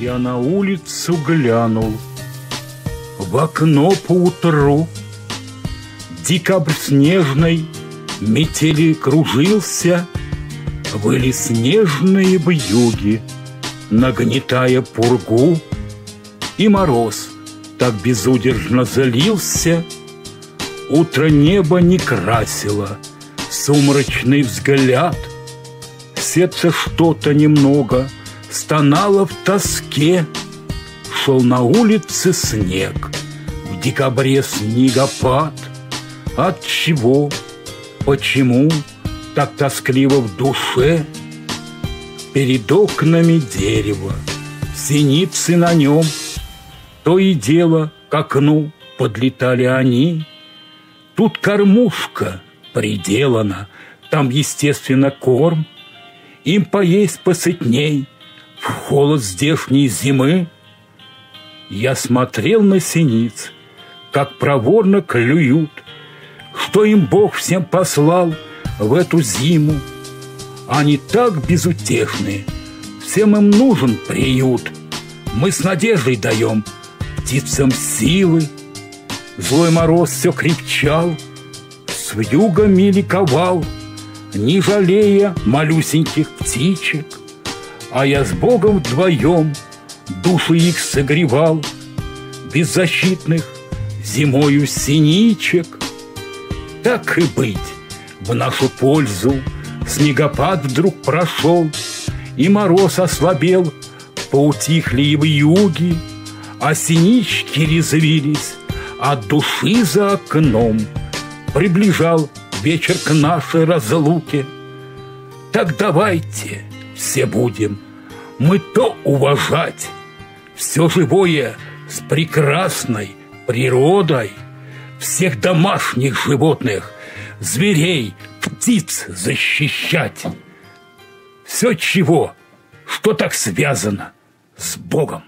Я на улицу глянул, в окно поутру. Декабрь снежный метели кружился, выли снежные вьюги, нагнетая пургу. И мороз так безудержно залился, утро небо не красило, сумрачный взгляд. Сердце что-то немного стонало в тоске. Шел на улице снег, в декабре снегопад. От чего, почему так тоскливо в душе? Перед окнами дерево, синицы на нем. То и дело к окну подлетали они. Тут кормушка приделана, там, естественно, корм. Им поесть посытней в холод здешней зимы. Я смотрел на синиц, как проворно клюют, что им Бог всем послал в эту зиму. Они так безутешны, всем им нужен приют. Мы с надеждой даем птицам силы. Злой мороз все крепчал, с вьюгами ликовал, не жалея малюсеньких птичек. А я с Богом вдвоем души их согревал, беззащитных зимою синичек. Так и быть, в нашу пользу снегопад вдруг прошел, и мороз ослабел, поутихли и вьюги, а синички резвились от души за окном. Приближал вечер к нашей разлуке. Так давайте все будем мы то уважать все живое с прекрасной природой, всех домашних животных, зверей, птиц защищать. Все чего, что так связано с Богом.